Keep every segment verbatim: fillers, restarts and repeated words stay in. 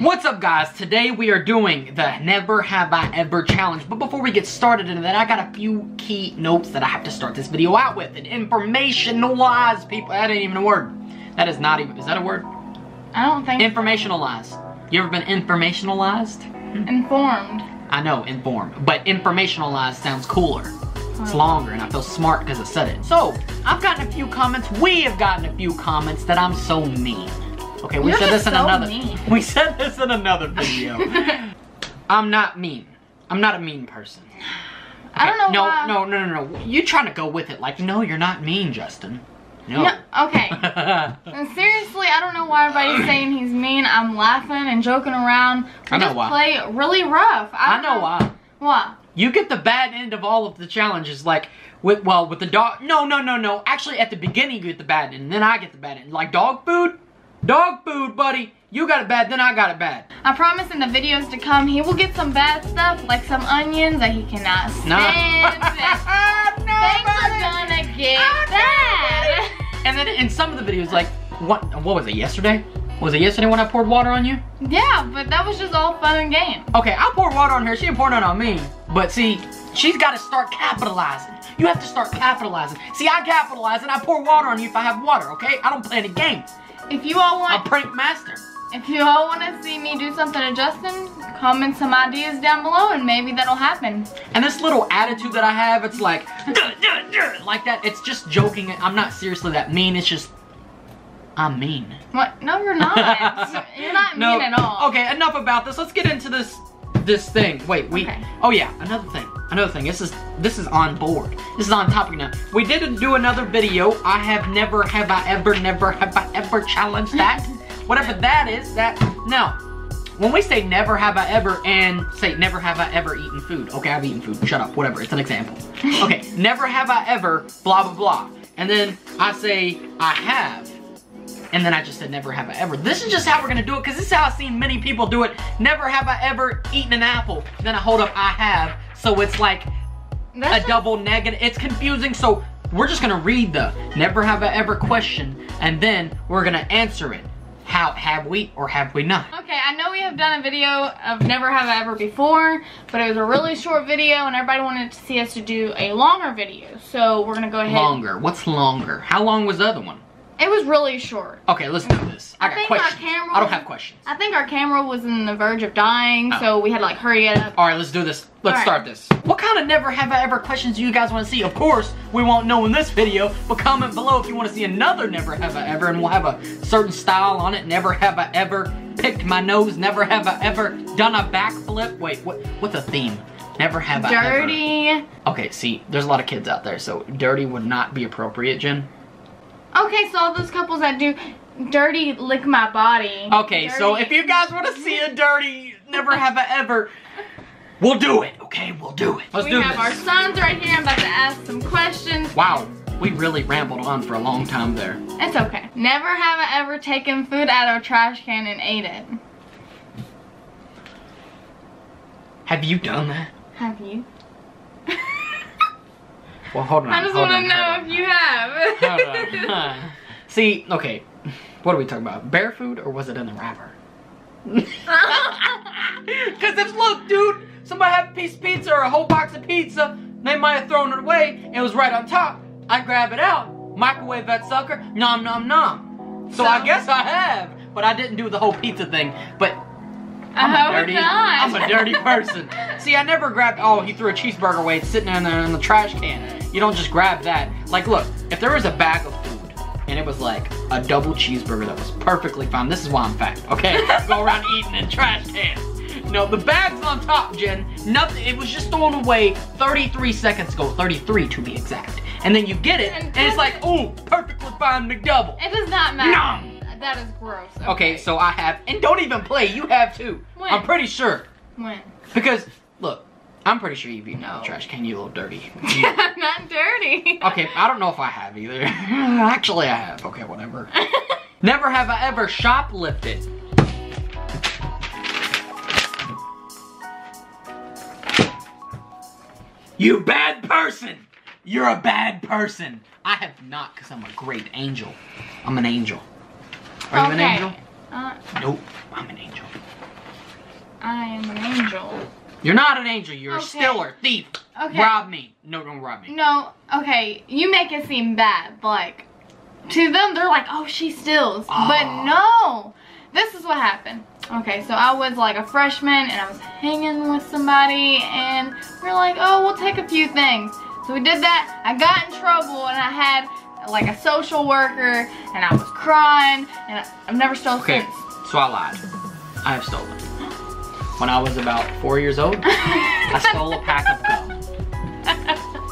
What's up, guys? Today we are doing the Never Have I Ever challenge, but before we get started into that, I got a few key notes that I have to start this video out with. And informationalize people. That ain't even a word. That is not even, is that a word? I don't think informationalized. You ever been informationalized? Informed. I know, informed, but informationalized sounds cooler. It's longer and I feel smart because I said it. So, I've gotten a few comments, we have gotten a few comments that I'm so mean. Okay, we You're said this in so another. Mean. We said this in another video. I'm not mean. I'm not a mean person. Okay, I don't know. No, why. no, no, no, no. You're trying to go with it, like, no, you're not mean, Justin. No. no okay. Seriously, I don't know why everybody's saying he's mean. I'm laughing and joking around. We I know just why. Play really rough. I, I know, know why. Why? You get the bad end of all of the challenges, like, with well, with the dog. No, no, no, no. Actually, at the beginning, you get the bad end, and then I get the bad end. Like dog food. Dog food, buddy. You got it bad, then I got it bad. I promise in the videos to come, he will get some bad stuff, like some onions that he cannot stand. Nah. No, things buddy. Are gonna get I bad. And then in some of the videos, like, what What was it, yesterday? Was it yesterday when I poured water on you? Yeah, but that was just all fun and game. Okay, I poured water on her, she didn't pour none on me. But see, she's gotta start capitalizing. You have to start capitalizing. See, I capitalize and I pour water on you if I have water, okay? I don't play any games. If you all want a prank master. If you all want to see me do something to Justin, comment some ideas down below and maybe that'll happen. And this little attitude that I have, it's like, duh, duh, duh, like that. It's just joking. I'm not seriously that mean. It's just, I'm mean. What? No, you're not. You're not no. mean at all. Okay, enough about this. Let's get into this this thing. Wait, we. Okay. Oh yeah, another thing. Another thing. This is this is on board. This is on topic now. We did do another video. I have never have I ever never have I ever challenged that. Whatever that is, that now, when we say never have I ever and say never have I ever eaten food. Okay, I've eaten food. Shut up. Whatever. It's an example. Okay, never have I ever blah blah blah. And then I say I have. And then I just said never have I ever. This is just how we're gonna do it, because this is how I've seen many people do it. Never have I ever eaten an apple. Then I hold up I have. So it's like That's a double negative. It's confusing. So we're just gonna read the never have I ever question, and then we're gonna answer it. How have we or have we not? Okay, I know we have done a video of never have I ever before, but it was a really short video and everybody wanted to see us to do a longer video. So we're gonna go ahead. Longer. What's longer? How long was the other one? It was really short. Okay, let's do this. I, I got think questions. Our camera, I don't have questions. I think our camera was on the verge of dying, oh. so we had to like hurry it up. All right, let's do this. Let's right. start this. What kind of never have I ever questions do you guys want to see? Of course, we won't know in this video, but comment below if you want to see another never have I ever, and we'll have a certain style on it. Never have I ever picked my nose. Never have I ever done a backflip. Wait, what? What's a theme? Never have dirty. I ever. Dirty. Okay, see, there's a lot of kids out there, so dirty would not be appropriate, Jen. Okay, so all those couples that do dirty lick my body. Okay, dirty. So if you guys want to see a dirty never have I ever, we'll do it, okay? We'll do it. Let's we do this. We have our sons right here. I'm about to ask some questions. Wow, we really rambled on for a long time there. It's okay. Never have I ever taken food out of a trash can and ate it. Have you done that? Have you? Well, hold on. I just want to know if you have. Hold on. See, okay, what are we talking about? Bear food or was it in the wrapper? Because if, look, dude, somebody had a piece of pizza or a whole box of pizza, they might have thrown it away, and it was right on top. I grab it out, microwave that sucker, nom nom nom. So, so I guess I have, but I didn't do the whole pizza thing, but I'm I a dirty, I'm a dirty person. See, I never grabbed, oh, he threw a cheeseburger away, it's sitting in the, in the trash can. You don't just grab that. Like, look, if there was a bag of food and it was like a double cheeseburger that was perfectly fine, this is why I'm fat, okay? Go around eating in trash cans. No, the bag's on top, Jen. Nothing, it was just thrown away thirty-three seconds ago, thirty-three to be exact. And then you get it, and, and it's like, ooh, perfectly fine McDouble. It does not matter. Nom. That is gross. Okay. okay, so I have, and don't even play, you have too. When? I'm pretty sure. When? Because, look. I'm pretty sure you've eaten no. out of the trash can, you little dirty. I'm not dirty. Okay, I don't know if I have either. Actually, I have. Okay, whatever. Never have I ever shoplifted. You bad person! You're a bad person. I have not, because I'm a great angel. I'm an angel. Are okay. you an angel? Uh, nope, I'm an angel. I am an angel. You're not an angel. You're okay. a stealer, thief. Okay. Rob me. No, don't rob me. No, okay. You make it seem bad. But like, to them, they're like, oh, she steals. Oh. But no. This is what happened. Okay, so I was like a freshman, and I was hanging with somebody, and we're like, oh, we'll take a few things. So we did that. I got in trouble, and I had like a social worker, and I was crying, and I've never stolen okay, since. So I lied. I have stolen. When I was about four years old, I stole a pack of gum.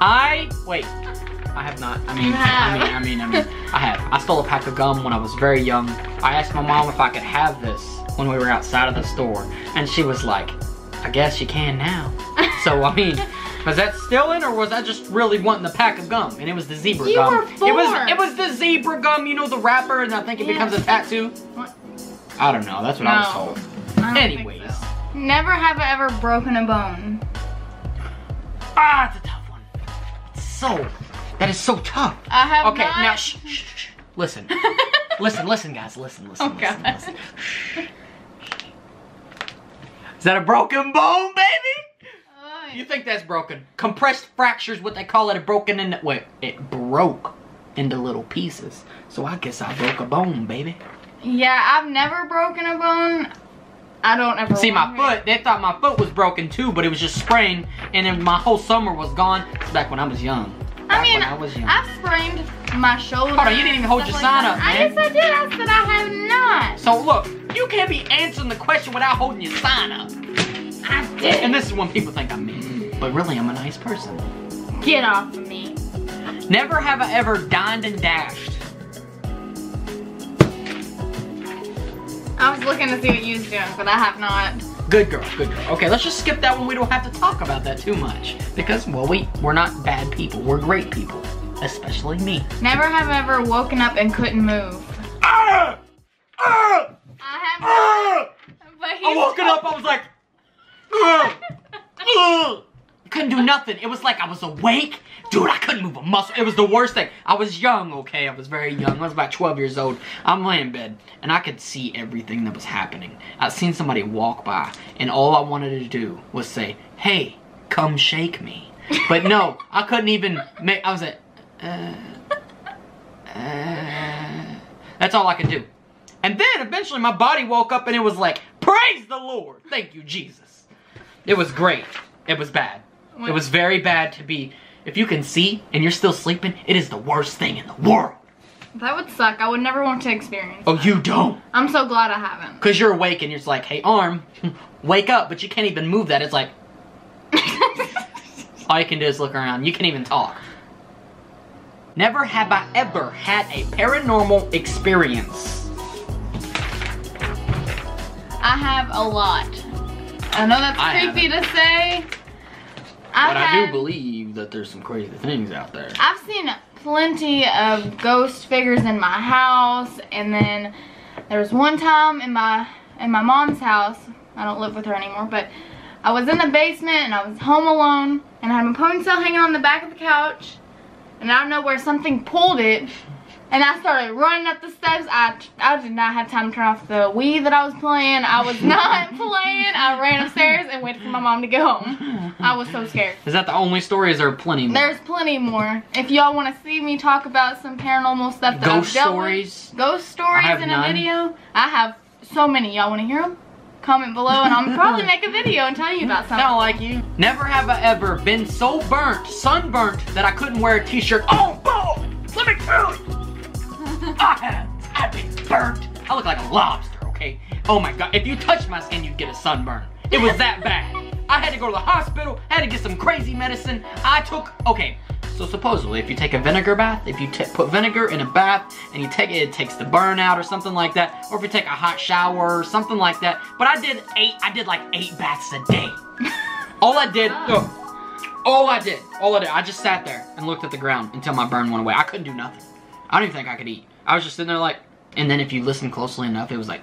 I, wait, I have not. I mean, I mean, I mean, I mean, I have. I stole a pack of gum when I was very young. I asked my mom if I could have this when we were outside of the store, and she was like, I guess you can now. So, I mean, was that stealing, or was I just really wanting the pack of gum? And it was the zebra you gum. Were four. It was it was the zebra gum, you know, the wrapper, and I think it yeah. becomes a tattoo. What? I don't know. That's what no. I was told. I Anyways. So. Never have I ever broken a bone. Ah, it's a tough one. It's so, that is so tough. I have okay, not. Okay, now, shh, shh, shh. Listen. listen, listen, guys. Listen, listen, oh, listen, God. listen. Shh. Is that a broken bone, baby? You think that's broken? Compressed fractures, what they call it, a broken into, wait, it broke into little pieces. So I guess I broke a bone, baby. Yeah, I've never broken a bone. I don't ever see my foot. They thought my foot was broken too, but it was just sprained, and then my whole summer was gone. It's back when I was young. Back I mean, when I was young. I've sprained my shoulder. Hold on, you didn't even hold your like sign that. up, man. I guess I did. I said I have not. So look, you can't be answering the question without holding your sign up. I did. And this is when people think I'm mean, but really I'm a nice person. Get off of me. Never have I ever dined and dashed. I was looking to see what you was doing, but I have not. Good girl, good girl. Okay, let's just skip that one. We don't have to talk about that too much because, well, we, we're not bad people. We're great people, especially me. Never have I ever woken up and couldn't move. Ah! Ah! I have ah! But I woke it up, I was like, uh, uh. couldn't do nothing. It was like I was awake. Dude, I couldn't move a muscle. It was the worst thing. I was young, okay? I was very young. I was about twelve years old. I'm laying in bed, and I could see everything that was happening. I'd seen somebody walk by, and all I wanted to do was say, hey, come shake me. But no, I couldn't even make, I was like, uh, uh. That's all I could do. And then, eventually, my body woke up, and it was like, praise the Lord. Thank you, Jesus. It was great. It was bad. It was very bad to be. If you can see and you're still sleeping, it is the worst thing in the world. That would suck. I would never want to experience Oh, that. You don't? I'm so glad I haven't. Because you're awake and you're just like, hey, arm, wake up. But you can't even move that. It's like, all you can do is look around. You can't even talk. Never have I ever had a paranormal experience. I have a lot. I know that's I creepy haven't. to say. I've but I had, do believe that there's some crazy things out there. I've seen plenty of ghost figures in my house, and then there was one time in my in my mom's house. I don't live with her anymore, but I was in the basement and I was home alone, and I had my ponytail hanging on the back of the couch, and I don't know where something pulled it, and I started running up the steps. I, I did not have time to turn off the Wii that I was playing. I was not playing. I ran upstairs and waited for my mom to get home. I was so scared. Is that the only story? Is there plenty more? There's plenty more. If y'all want to see me talk about some paranormal stuff that Ghost I've dealt stories. With. Ghost stories in none. a video. I have so many. Y'all want to hear them? Comment below and I'll probably make a video and tell you about something. I don't like you. Never have I ever been so burnt, sunburnt, that I couldn't wear a t-shirt. Oh, boy! Let me tell you. I have. I've been burnt. I look like a lobster, okay? Oh my God, if you touched my skin, you'd get a sunburn. It was that bad. I had to go to the hospital, I had to get some crazy medicine. I took, okay, so supposedly if you take a vinegar bath, if you put vinegar in a bath and you take it, it takes the burn out or something like that, or if you take a hot shower or something like that, but I did eight, I did like eight baths a day. All I did, oh. all I did, all I did, I just sat there and looked at the ground until my burn went away. I couldn't do nothing. I don't even think I could eat. I was just sitting there like, and then if you listen closely enough, it was like.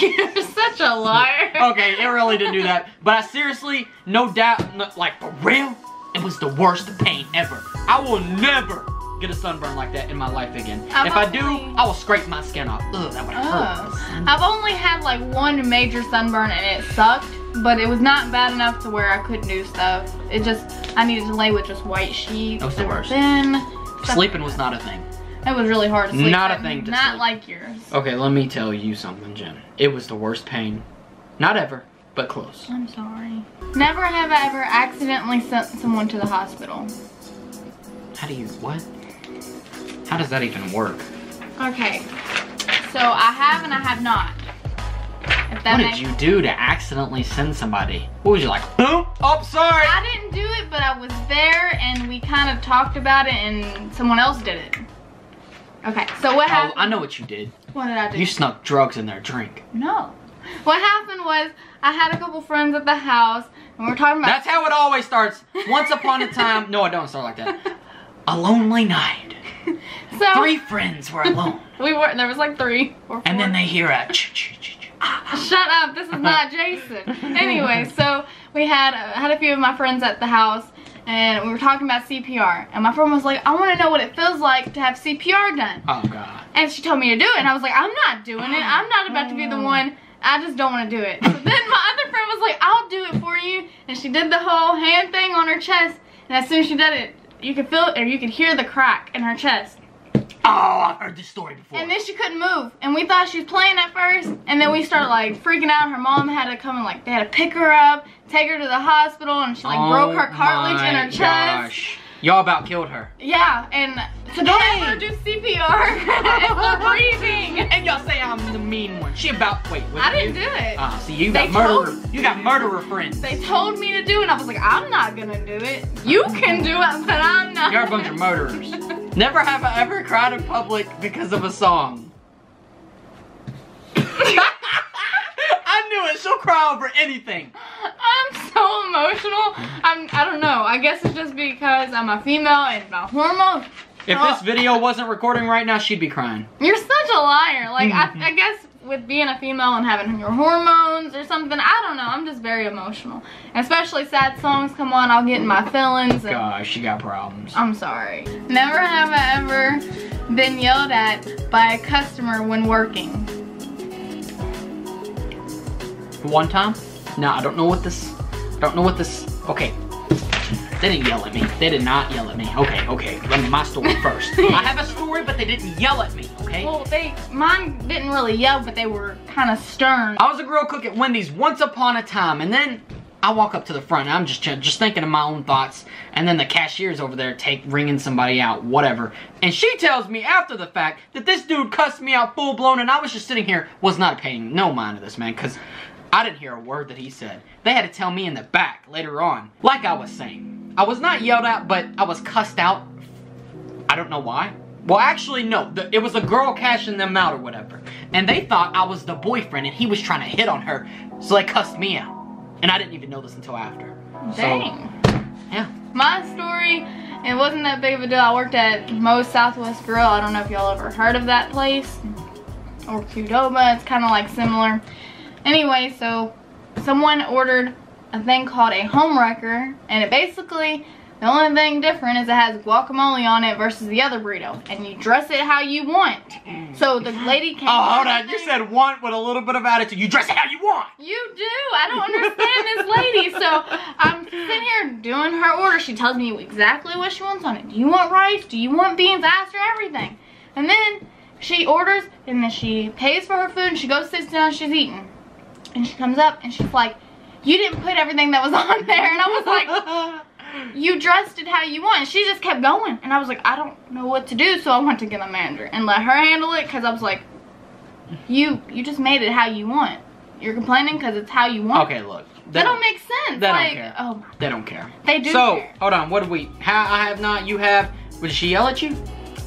You're such a liar. Okay, it really didn't do that. But I seriously, no doubt, like for real, it was the worst pain ever. I will never get a sunburn like that in my life again. I've if I do, I will scrape my skin off. Ugh, that would hurt. Oh. I've only had like one major sunburn and it sucked, but it was not bad enough to where I couldn't do stuff. It just, I needed to lay with just white sheets. That was the worst. Thin. Sleeping was not a thing. It was really hard to sleep. Not a thing to sleep. Not like yours. Okay, let me tell you something, Jen. It was the worst pain. Not ever, but close. I'm sorry. Never have I ever accidentally sent someone to the hospital. How do you, what? How does that even work? Okay, so I have and I have not. If that what did you do to accidentally send somebody? What was you like, boom, oh, sorry. I didn't do it, but I was there and we kind of talked about it and someone else did it. Okay, so what happened? Oh, I know what you did. What did I do? You snuck drugs in their drink. No. What happened was I had a couple friends at the house and we were talking about- That's how it always starts. Once upon a time. No, it don't start like that. A lonely night. So three friends were alone. We were, there was like three or four. And then they hear a ch ch ch ch. Shut up, this is not Jason. Anyway, so we had, had a few of my friends at the house and we were talking about C P R. And my friend was like, I want to know what it feels like to have C P R done. Oh, God. And she told me to do it. And I was like, I'm not doing it. I'm not about to be the one. I just don't want to do it. So then my other friend was like, I'll do it for you. And she did the whole hand thing on her chest. And as soon as she did it, you could feel or you could hear the crack in her chest. Oh, I've heard this story before. And then she couldn't move. And we thought she was playing at first. And then we started like freaking out. Her mom had to come and like, they had to pick her up, take her to the hospital. And she like oh broke her cartilage in her chest. Y'all about killed her. Yeah. And so don't hey. ever do C P R and for breathing. And y'all say I'm the mean one. She about, wait. I didn't you? do it. Ah, uh, see, so you they got murderer. You got murderer friends. They told me to do it. And I was like, I'm not going to do it. You can do it, but I'm not. You're a bunch of murderers. Never have I ever cried in public because of a song. I knew it. She'll cry over anything. I'm so emotional. I'm, I don't know. I guess it's just because I'm a female and my hormones. If oh. this video wasn't recording right now, she'd be crying. You're such a liar. Like, I, I guess with being a female and having your hormones or something, I don't know. I'm just very emotional. Especially sad songs come on, I'll get in my feelings. And gosh, she got problems. I'm sorry. Never have I ever been yelled at by a customer when working. One time? No, I don't know what this, I don't know what this, okay. They didn't yell at me. They did not yell at me. Okay, okay. Let me my story first. I have a story, but they didn't yell at me, okay? Well, they, mine didn't really yell, but they were kind of stern. I was a grill cook at Wendy's once upon a time, and then I walk up to the front, and I'm just just thinking of my own thoughts, and then the cashier's over there take ringing somebody out, whatever. And she tells me after the fact that this dude cussed me out full-blown, and I was just sitting here, was not paying no mind to this man, because I didn't hear a word that he said. They had to tell me in the back later on, like I was saying. I was not yelled at, but I was cussed out. I don't know why. Well, actually, no. The, it was a girl cashing them out or whatever. And they thought I was the boyfriend and he was trying to hit on her. So they cussed me out. And I didn't even know this until after. Dang. So, yeah. My story, it wasn't that big of a deal. I worked at Moe's Southwest Grill. I don't know if y'all ever heard of that place. Or Qdoba. It's kind of like similar. Anyway, so someone ordered a thing called a home wrecker, and it basically, the only thing different is it has guacamole on it versus the other burrito, and you dress it how you want. So the lady came. Oh, hold on, you said want with a little bit of attitude. You dress it how you want. You do. I don't understand this lady. So I'm sitting here doing her order. She tells me exactly what she wants on it. Do you want rice? Do you want beans? I asked her everything, and then she orders, and then she pays for her food, and she goes sits down, she's eating, and she comes up, and she's like, you didn't put everything that was on there. And I was like, you dressed it how you want. She just kept going. And I was like, I don't know what to do. So I went to get the manager and let her handle it. Because I was like, you you just made it how you want. You're complaining because it's how you want. Okay, look. That don't make sense. They like, don't care. Oh my. They don't care. They do So, care. hold on. What do we, how I have not, you have, did she yell at you?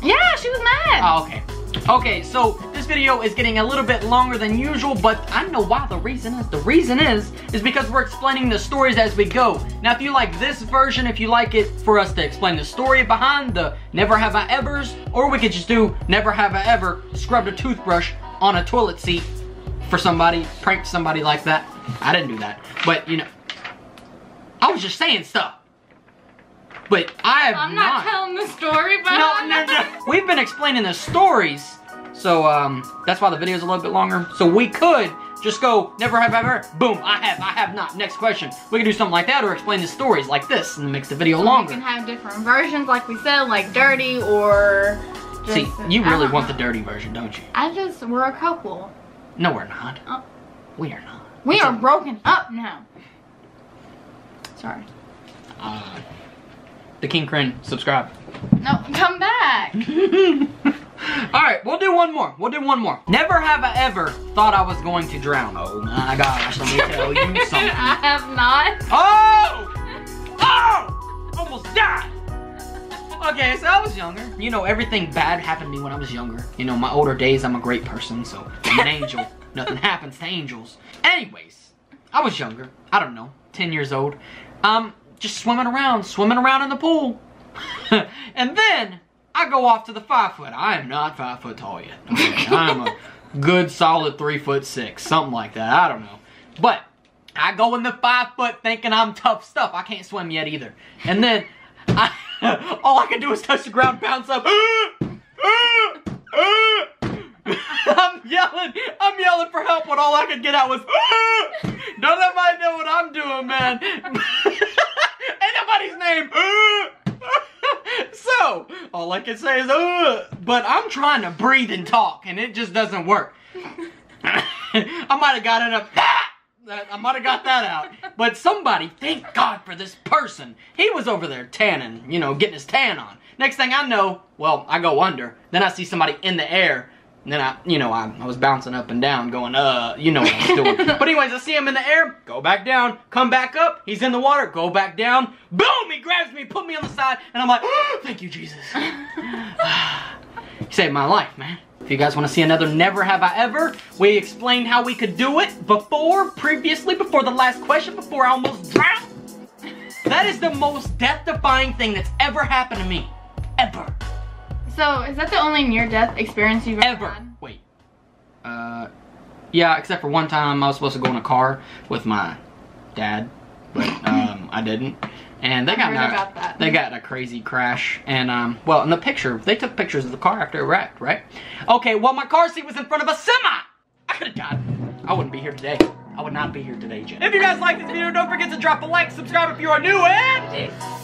Yeah, she was mad. Oh, okay. Okay, so this video is getting a little bit longer than usual, but I know why the reason is. The reason is, is because we're explaining the stories as we go. Now, if you like this version, if you like it for us to explain the story behind the Never Have I Evers, or we could just do Never Have I Ever scrubbed a toothbrush on a toilet seat for somebody, pranked somebody like that. I didn't do that, but you know, I was just saying stuff. but I have I'm not. I'm not telling the story, but no, no, no. We've been explaining the stories, so um, that's why the video's a little bit longer. So we could just go, never have ever, boom, I have, I have not. Next question. We could do something like that or explain the stories like this and it makes the video so longer. We can have different versions, like we said, like dirty or just... See, you really want know. the dirty version, don't you? I just, we're a couple. No, we're not. Oh. We are not. We it's are a... broken up now. Sorry. Uh, the King Crin, subscribe. No, come back. All right, we'll do one more. We'll do one more. Never have I ever thought I was going to drown. Oh my gosh, let me tell you something. I have not. Oh! Oh! Almost died. Okay, so I was younger. You know, everything bad happened to me when I was younger. You know, my older days, I'm a great person, so I'm an angel. Nothing happens to angels. Anyways, I was younger. I don't know, ten years old. Um, just swimming around, swimming around in the pool. And then I go off to the five foot. I am not five foot tall yet. Okay, I'm a good solid three foot six, something like that. I don't know. But I go in the five foot thinking I'm tough stuff. I can't swim yet either. And then I, all I can do is touch the ground, bounce up. I'm yelling, I'm yelling for help when all I could get out was, don't nobody know what I'm doing, man. Ain't nobody's name. So, all I can say is, uh, but I'm trying to breathe and talk, and it just doesn't work. I might have got it up, I might have got that out. But somebody, thank God for this person. He was over there tanning, you know, getting his tan on. Next thing I know, well, I go under. Then I see somebody in the air. And then I, you know, I, I was bouncing up and down going, uh, you know what I'm doing. But anyways, I see him in the air, go back down, come back up, he's in the water, go back down, boom, he grabs me, put me on the side, and I'm like, oh, thank you, Jesus. You saved my life, man. If you guys want to see another Never Have I Ever, we explained how we could do it before, previously, before the last question, before I almost drowned. That is the most death-defying thing that's ever happened to me, ever. So, is that the only near-death experience you've ever, ever had? Wait. Uh, yeah, except for one time I was supposed to go in a car with my dad, but um, I didn't. And they I got heard a, about that. They got a crazy crash, and um, well, in the picture, they took pictures of the car after it wrecked, right? Okay, well, my car seat was in front of a semi. I could have died. I wouldn't be here today. I would not be here today, Jen. If you guys like this video, don't forget to drop a like, subscribe if you are new, and...